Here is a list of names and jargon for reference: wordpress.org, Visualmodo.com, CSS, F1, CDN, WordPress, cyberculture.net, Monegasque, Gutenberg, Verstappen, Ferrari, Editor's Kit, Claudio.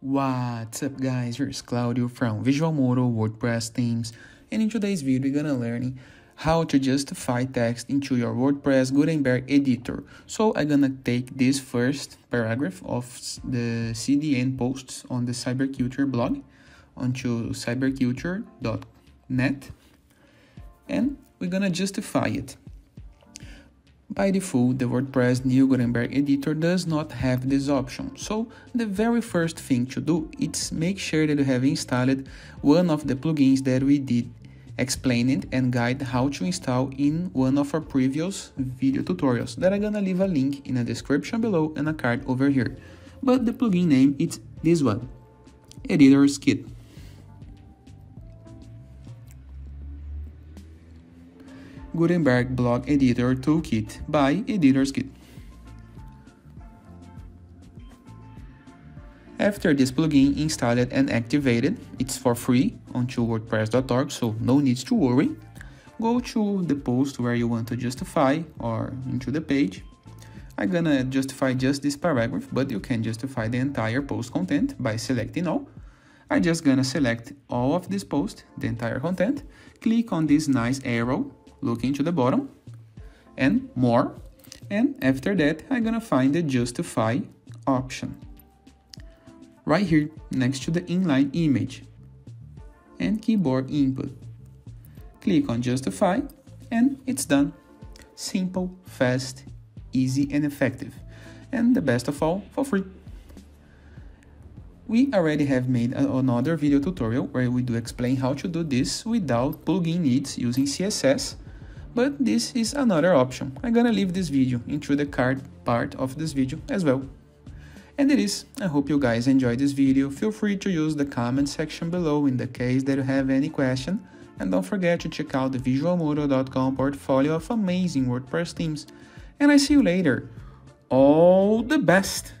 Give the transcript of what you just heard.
What's up guys, here's Claudio from Visualmodo WordPress themes, and in today's video we're gonna learn how to justify text into your WordPress Gutenberg editor. So I'm gonna take this first paragraph of the CDN posts on the Cyberculture blog onto cyberculture.net, and we're gonna justify it. By default, the WordPress new Gutenberg editor does not have this option, so the very first thing to do is make sure that you have installed one of the plugins that we did explained and guide how to install in one of our previous video tutorials that I'm gonna leave a link in the description below and a card over here. But the plugin name is this one, Editor's Kit. Gutenberg Blog Editor Toolkit by Editor's Kit. After this plugin installed and activated, it's for free onto wordpress.org, so no need to worry. Go to the post where you want to justify or into the page. I'm gonna justify just this paragraph, but you can justify the entire post content by selecting all. I'm just gonna select all of this post, the entire content, click on this nice arrow, looking to the bottom, and more, and after that I'm gonna find the justify option right here next to the inline image and keyboard input. Click on justify and it's done. Simple, fast, easy and effective, and the best of all, for free. We already have made another video tutorial where we do explain how to do this without plugin needs using CSS, but this is another option. I'm gonna leave this video into the card part of this video as well. And it is. I hope you guys enjoyed this video. Feel free to use the comment section below in the case that you have any question. And don't forget to check out the Visualmodo.com portfolio of amazing WordPress themes. And I see you later. All the best!